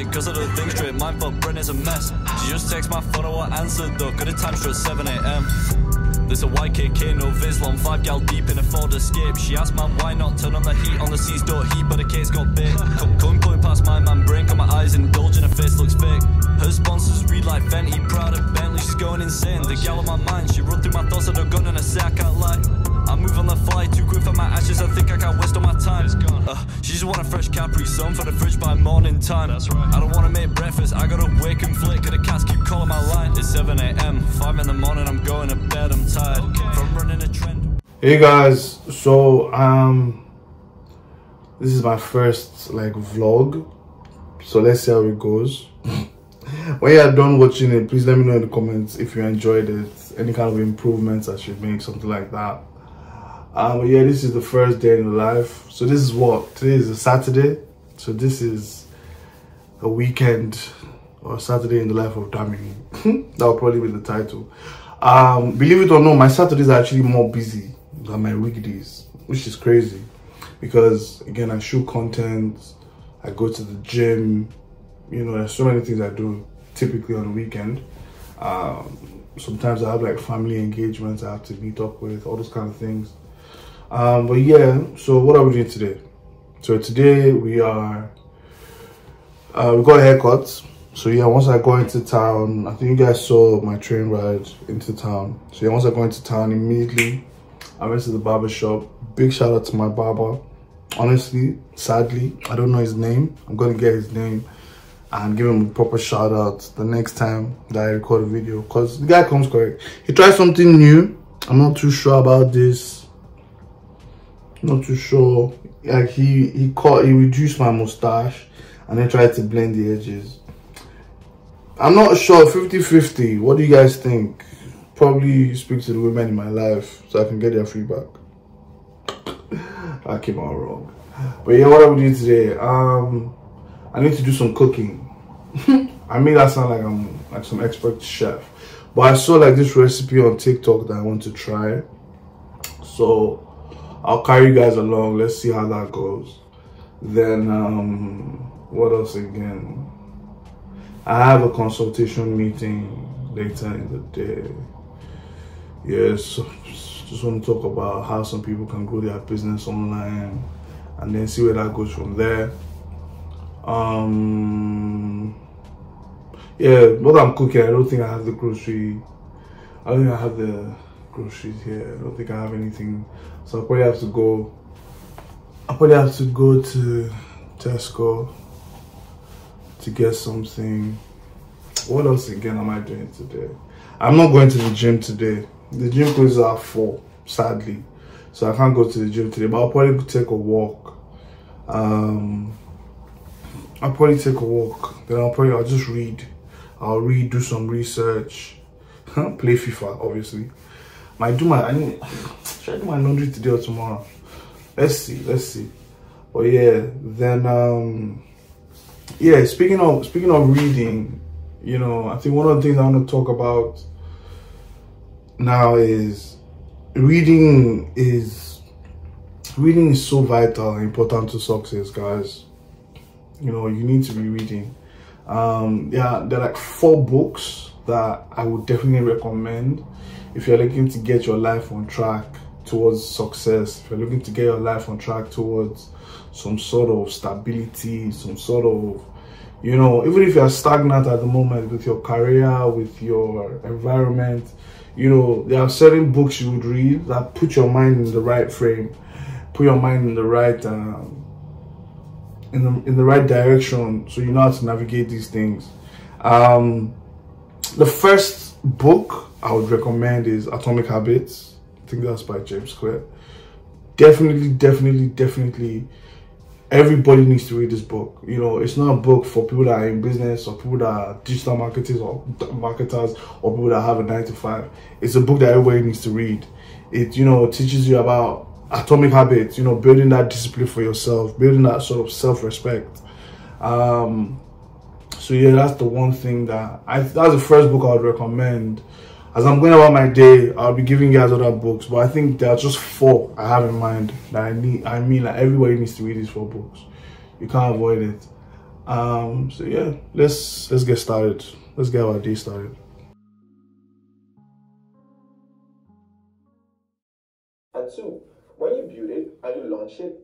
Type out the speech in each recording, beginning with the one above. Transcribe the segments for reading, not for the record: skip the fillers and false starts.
shit, cause I don't think straight. My thought brain is a mess. She just texts my phone, I answered though. Got a time for 7 AM. There's a YKK, no Vislon. 5 gal deep in a Ford Escape. She asked man why not turn on the heat. On the seas don't heat, but the case got big. Come point past my man brain. Got my eyes indulging, her face looks fake. Her sponsors read like Fenty, Prada, Bentley. She's going insane, the gal on my mind. She run through my thoughts, I don't gun and I say I can't lie. I move on the fly, too quick for my ashes. I think I can't waste all my time. She just want a fresh Capri Sun for the fridge by morning time. That's right. I don't want to make breakfast, I gotta wake and flick. Cause the cats keep calling my line. It's 7 AM, 5 in the morning, I'm going to bed, I'm tired. Okay. From running a trend. Hey guys, so this is my first like vlog. So let's see how it goes. When you are done watching it, please let me know in the comments if you enjoyed it. Any kind of improvements I should make, something like that. Yeah, this is the first day in life. So this is what? Today is a Saturday. So this is a weekend or Saturday in the life of Damini. That'll probably be the title. Believe it or not, my Saturdays are actually more busy than my weekdays, which is crazy. Because again, I shoot content, I go to the gym, you know, there's so many things I do typically on the weekend. Sometimes I have like family engagements I have to meet up with, all those kind of things. But yeah, so what are we doing today? So today we are we got haircuts. So yeah, once I go into town, I think you guys saw my train ride into town. So yeah, once I go into town, immediately I went to the barber shop. Big shout out to my barber. Honestly, sadly, I don't know his name. I'm gonna get his name and give him a proper shout out the next time that I record a video, because the guy comes correct. He tried something new. I'm not too sure about this. Not too sure. Like he reduced my mustache and then tried to blend the edges. I'm not sure. 50-50. What do you guys think? Probably speak to the women in my life so I can get their feedback. I came out wrong. But yeah, what I would do today, I need to do some cooking. I made that sound like I'm like some expert chef, but I saw like this recipe on TikTok that I want to try, so I'll carry you guys along. Let's see how that goes. Then what else again? I have a consultation meeting later in the day. Yes, just want to talk about how some people can grow their business online and then see where that goes from there. Yeah, what I'm cooking, I don't think I have the groceries here. I don't think I have anything, so I probably have to go to Tesco to get something. What else again am I doing today? I'm not going to the gym today. The gym closes at 4, sadly, so I can't go to the gym today, but I'll probably take a walk. Then I'll just read. I'll read, do some research, play FIFA, obviously. Should I do my laundry today or tomorrow? Let's see. But yeah, then yeah. Speaking of reading, you know, I think one of the things I want to talk about now is reading is so vital and important to success, guys. You know, you need to be reading. Yeah, there are like 4 books that I would definitely recommend if you're looking to get your life on track towards success, if you're looking to get your life on track towards some sort of stability, some sort of, you know, even if you're stagnant at the moment with your career, with your environment, you know, there are certain books you would read that put your mind in the right frame, put your mind in the right in the right direction, so you know how to navigate these things. The first book I would recommend is Atomic Habits. I think that's by James Clear. Definitely everybody needs to read this book. You know, it's not a book for people that are in business or people that are digital marketers or people that have a 9-to-5. It's a book that everybody needs to read. It, you know, teaches you about Atomic Habits, you know, building that discipline for yourself, building that sort of self-respect. So yeah, that's the one thing that that's the first book I would recommend. As I'm going about my day, I'll be giving you guys other books, but I think there are just 4 I have in mind that I mean, like, everybody needs to read these 4 books. You can't avoid it. So yeah, let's get started. Let's get our day started. And two, when you build it and you launch it,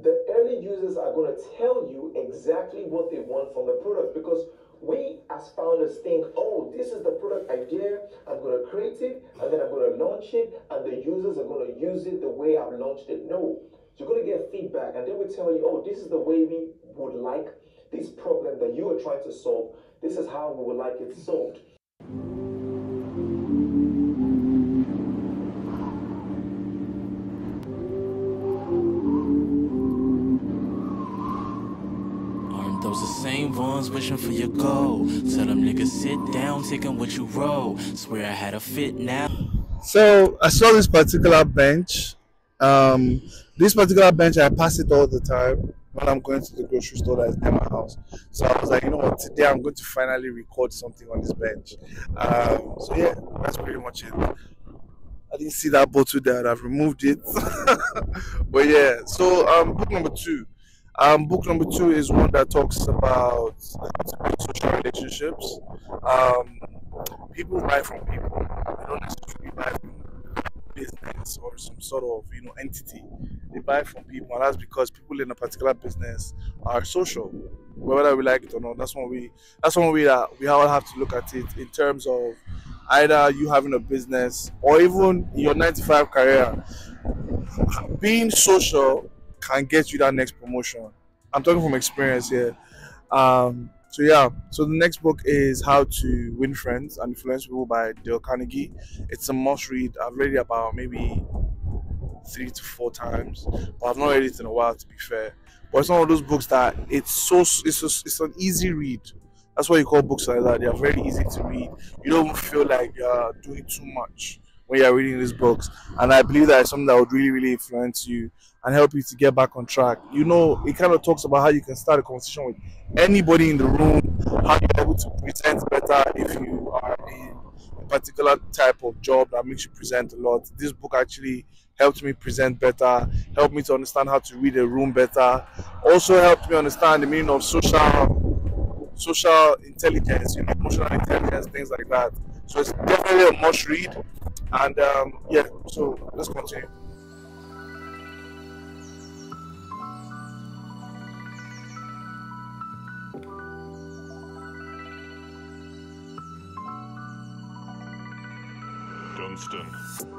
the early users are going to tell you exactly what they want from the product, because we as founders think, oh, this is the product idea, I'm going to create it, and then I'm going to launch it, and the users are going to use it the way I've launched it. No, you're going to get feedback, and they will tell you, oh, this is the way we would like this problem that you are trying to solve. This is how we would like it solved. Those the same ones wishing for your goal. Tell them niggas sit down, taking what you roll. Swear I had a fit now. So I saw this particular bench. This particular bench, I pass it all the time when I'm going to the grocery store that is near my house. So I was like, you know what, today I'm going to finally record something on this bench. So yeah, that's pretty much it. I didn't see that bottle there, I've removed it. But yeah, so book number two. Book number two is one that talks about social relationships. People buy from people. They don't necessarily buy from business or some sort of, you know, entity. They buy from people, and that's because people in a particular business are social, whether we like it or not. That's one way. That's one way that we all have to look at it in terms of either you having a business or even your 9-to-5 career. Being social can get you that next promotion. I'm talking from experience here. So yeah, so the next book is How to Win Friends and Influence People by Dale Carnegie. It's a must read. I've read it about maybe 3 to 4 times, but I've not read it in a while, to be fair. But it's one of those books that it's an easy read. That's what you call books like that. They're very easy to read. You don't feel like you're doing too much when you're reading these books, and I believe that is something that would really, really influence you and help you to get back on track. You know, it kind of talks about how you can start a conversation with anybody in the room, how you're able to present better if you are in a particular type of job that makes you present a lot. This book actually helped me present better, helped me to understand how to read a room better, also helped me understand the meaning of social intelligence, you know, emotional intelligence, things like that. So it's definitely a must read. And yeah, so let's continue.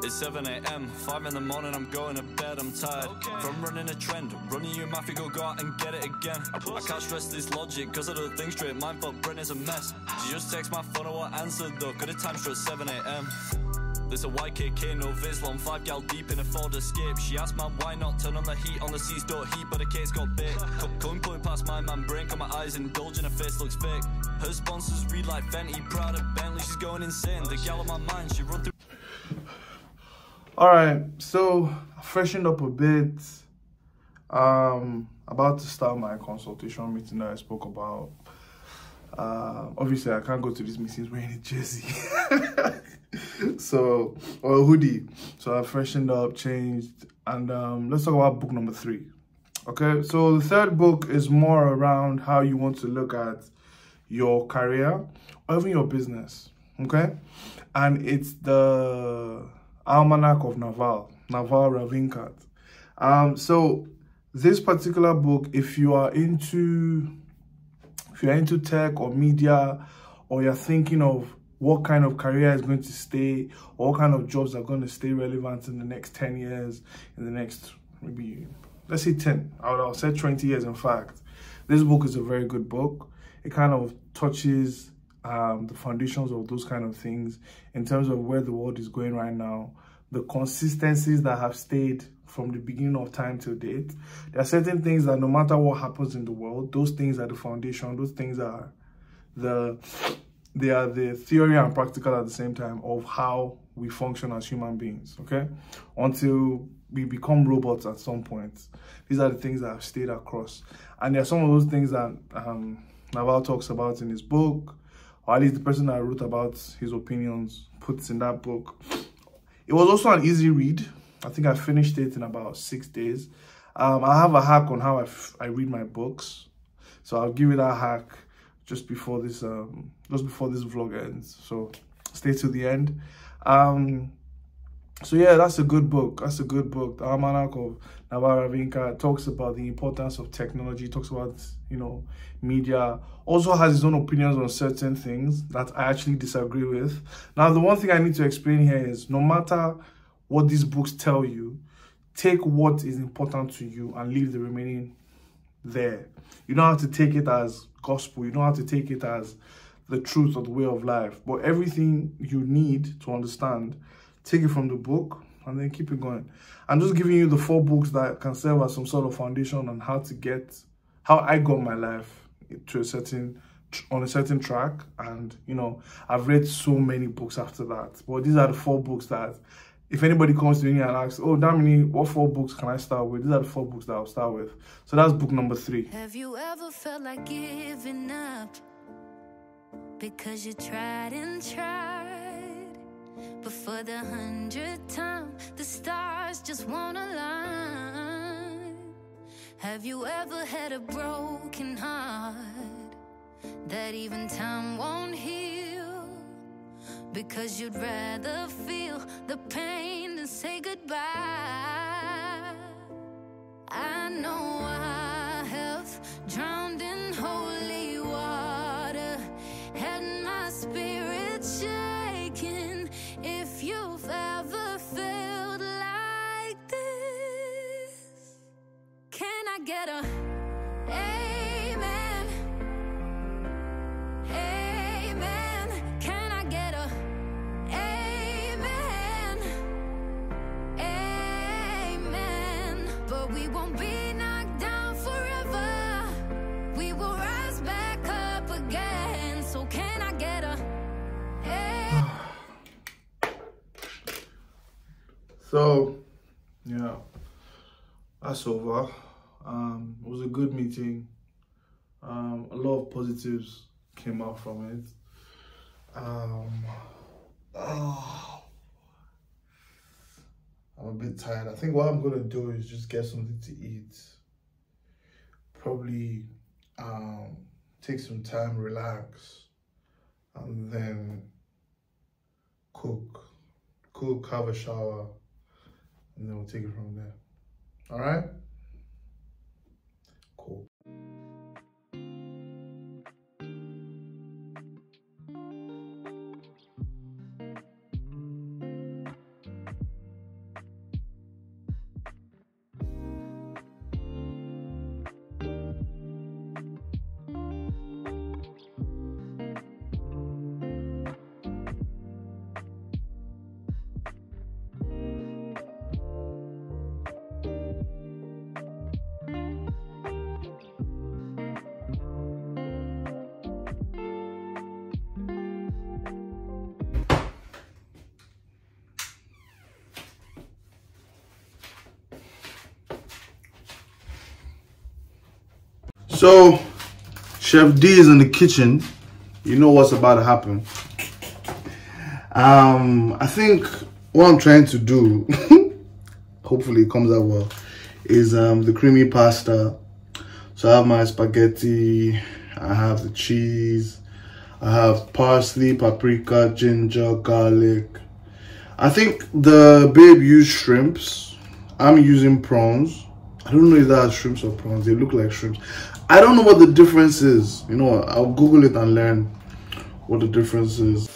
It's 7 a.m, 5 in the morning, I'm going to bed, I'm tired. Okay. From running a trend, running your mouth, you go out and get it again. I can't stress this logic, cause I don't think straight, my fuck brain is a mess. She just text my phone, I won't answer though, got a time straight 7 a.m. There's a YKK, no Vislam, 5 gal deep in a Ford Escape. She asked man why not turn on the heat, on the seats don't heat, but the case got big. Come point past my man, brink on my eyes, indulging, her face looks fake. Her sponsors read like Fenty, Prada, Bentley, she's going insane. The gal on my mind, she run through. All right, so I freshened up a bit. About to start my consultation meeting that I spoke about. Obviously, I can't go to these meetings wearing a jersey, so, or a hoodie. So I freshened up, changed, and let's talk about book number three. Okay, so the third book is more around how you want to look at your career or even your business. Okay, and it's the Almanack of Naval Ravikant. So this particular book, if you're into tech or media, or you're thinking of what kind of career is going to stay, or what kind of jobs are going to stay relevant in the next 10 years, in the next, maybe, let's say 10, I'll say 20 years in fact, this book is a very good book. It kind of touches the foundations of those kind of things in terms of where the world is going right now, the consistencies that have stayed from the beginning of time till date. There are certain things that no matter what happens in the world, those things are the foundation, those things are the theory and practical at the same time of how we function as human beings, okay? Until we become robots at some point. These are the things that have stayed across. And there are some of those things that Naval talks about in his book, or at least the person that wrote about his opinions puts in that book. It was also an easy read. I think I finished it in about 6 days. I have a hack on how I read my books. So I'll give you that hack just before this vlog ends, so stay to the end. So yeah, that's a good book. That's a good book. The Almanack of Naval Ravikant talks about the importance of technology, talks about, you know, media, also has his own opinions on certain things that I actually disagree with. Now, the one thing I need to explain here is, no matter what these books tell you, take what is important to you and leave the remaining there. You don't have to take it as gospel. You don't have to take it as the truth or the way of life. But everything you need to understand, take it from the book and then keep it going. I'm just giving you the 4 books that can serve as some sort of foundation on how to get, how I got my life to on a certain track. And, you know, I've read so many books after that. But these are the 4 books that, if anybody comes to me and asks, oh, Damini, what 4 books can I start with? These are the 4 books that I'll start with. So that's book number 3. Have you ever felt like giving up because you tried and tried, but for the 100th time, the stars just won't align? Have you ever had a broken heart that even time won't heal? Because you'd rather feel the pain than say goodbye. I know I have drowned in holy water, had my spirit shaken. If you've ever felt like this, can I get a amen? Amen. So, yeah, that's over. It was a good meeting. A lot of positives came out from it. I'm a bit tired. I think what I'm going to do is just get something to eat. Probably take some time, relax, and then cook. Cook, have a shower. And then we'll take it from there. All right? Cool. So, Chef D is in the kitchen. You know what's about to happen. I think what I'm trying to do, hopefully it comes out well, is the creamy pasta. So I have my spaghetti, I have the cheese, I have parsley, paprika, ginger, garlic. I think the babe used shrimps. I'm using prawns. I don't know if that's shrimps or prawns. They look like shrimps. I don't know what the difference is. You know what? I'll Google it and learn what the difference is.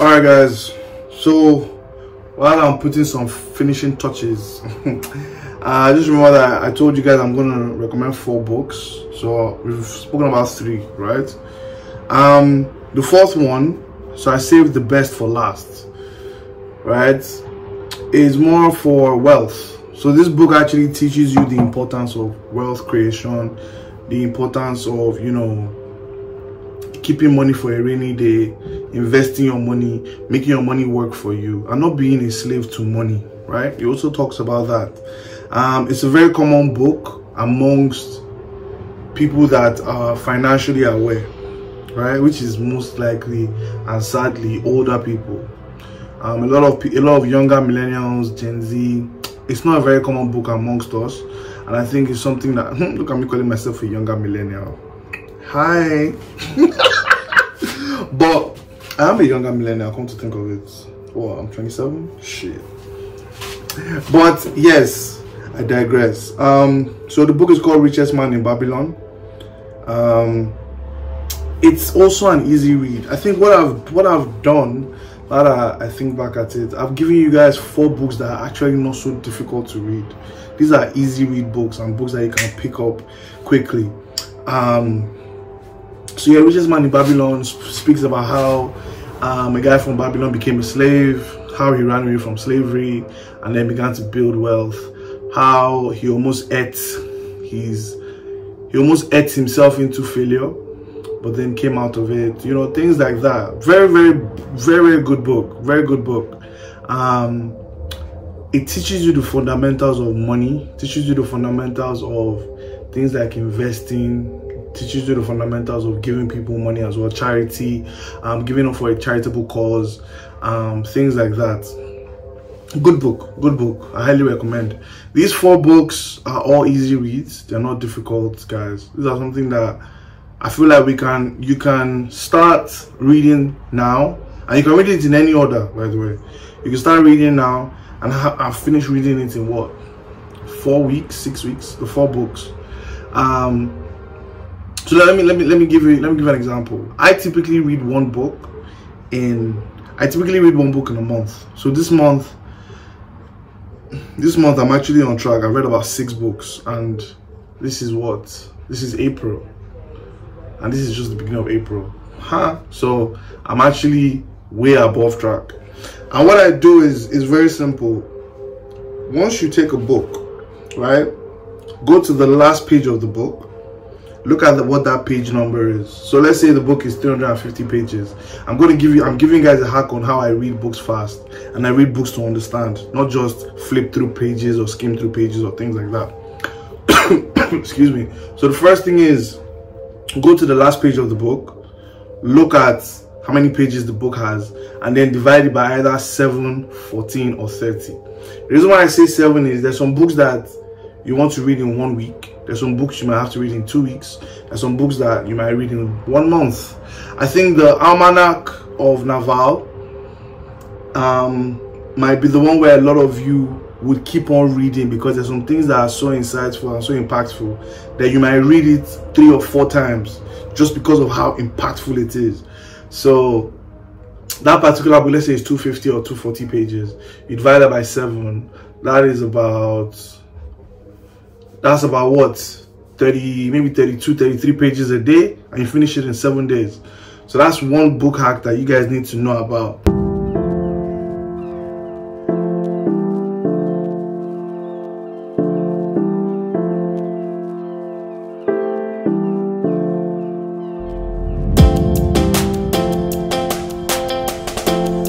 All right, guys. So while I'm putting some finishing touches, I just remember that I told you guys I'm going to recommend 4 books. So we've spoken about 3, right? The 4th one, so I saved the best for last, right? Is more for wealth. So this book actually teaches you the importance of wealth creation, the importance of, you know, keeping money for a rainy day, investing your money, making your money work for you, and not being a slave to money, right? It also talks about that. It's a very common book amongst people that are financially aware, right? Which is most likely and sadly older people. A lot of younger millennials, Gen Z. It's not a very common book amongst us, and I think it's something that look at me calling myself a younger millennial. Hi. But I am a younger millennial, come to think of it. Well, I'm 27. Shit. But yes, I digress. So the book is called Richest Man in Babylon. It's also an easy read. I think what I've done, that I think back at it, I've given you guys 4 books that are actually not so difficult to read. These are easy read books and books that you can pick up quickly. So yeah, Richest Man in Babylon speaks about how a guy from Babylon became a slave, how he ran away from slavery and then began to build wealth, how he almost ate himself into failure, but then came out of it, you know, things like that. Very, very good book, very good book. It teaches you the fundamentals of money, teaches you the fundamentals of things like investing, teaches you the fundamentals of giving people money as well, charity, giving up for a charitable cause, things like that. Good book, good book. I highly recommend. These 4 books are all easy reads. They're not difficult, guys. These are something that I feel like you can start reading now, and you can read it in any order, by the way. You can start reading now and finish reading it in what, 4 weeks, 6 weeks, the 4 books. So let me give an example. I typically read one book in a month. So this month I'm actually on track. I read about 6 books, and this is April, and this is just the beginning of April. So I'm actually way above track. And what I do is very simple. Once you take a book, right, go to the last page of the book. Look at what that page number is. So let's say the book is 350 pages. I'm giving you guys a hack on how I read books fast, and I read books to understand, not just flip through pages or skim through pages or things like that. Excuse me. So the first thing is, go to the last page of the book, look at how many pages the book has, and then divide it by either 7, 14, or 30. The reason why I say 7 is there's some books that you want to read in 1 week. There's some books you might have to read in 2 weeks. There's some books that you might read in 1 month. I think the Almanack of Naval might be the one where a lot of you would keep on reading, because there's some things that are so insightful and so impactful that you might read it 3 or 4 times just because of how impactful it is. So that particular book, let's say it's 250 or 240 pages. You divide it by 7. That is about... that's about what, 30, maybe 32, 33 pages a day, and you finish it in 7 days. So that's one book hack that you guys need to know about.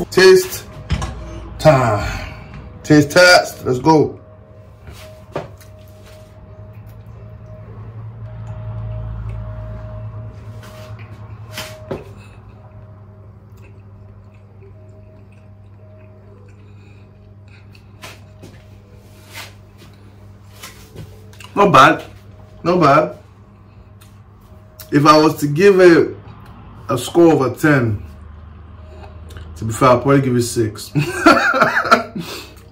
Taste time. Taste test. Let's go. Not bad, not bad. If I was to give it a score of a 10, to be fair, I'll probably give it 6.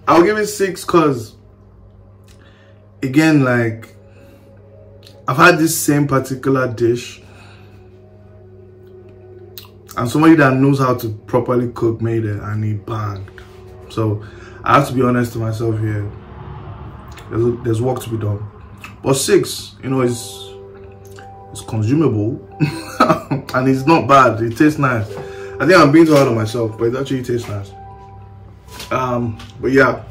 I'll give it 6 because, again, like, I've had this same particular dish, and somebody that knows how to properly cook made it, and it banged. So I have to be honest to myself here. There's work to be done. Or 6, you know, it's consumable and it's not bad. It tastes nice. I think I'm being too hard on myself, but it actually tastes nice. But yeah,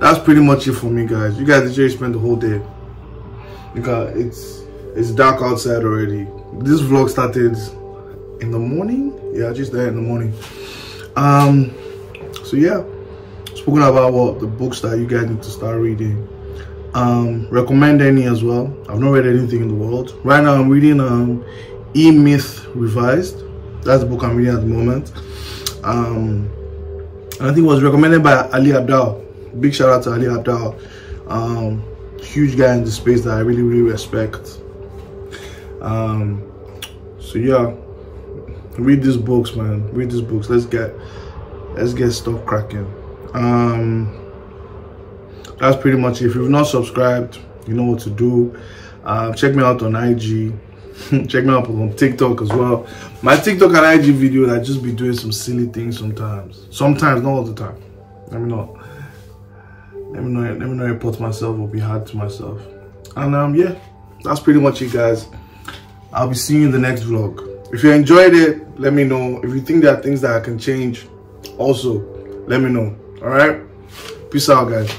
that's pretty much it for me, guys. You guys literally spent the whole day because it's dark outside already. This vlog started in the morning. Yeah, just there in the morning. So yeah, speaking about what the books that you guys need to start reading. Recommend any as well. I've not read anything in the world. Right now I'm reading E-Myth Revised. That's the book I'm reading at the moment. And I think it was recommended by Ali Abdaal. Big shout out to Ali Abdaal. Huge guy in the space that I really, really respect. So yeah, read these books, man. Read these books. Let's get stuff cracking. That's pretty much it. If you've not subscribed, you know what to do. Check me out on IG. Check me out on TikTok as well. My TikTok and IG videos, I just be doing some silly things sometimes. Sometimes, not all the time. Let me not report myself or be hard to myself. And yeah, that's pretty much it, guys. I'll be seeing you in the next vlog. If you enjoyed it, let me know. If you think there are things that I can change, also let me know. All right, peace out, guys.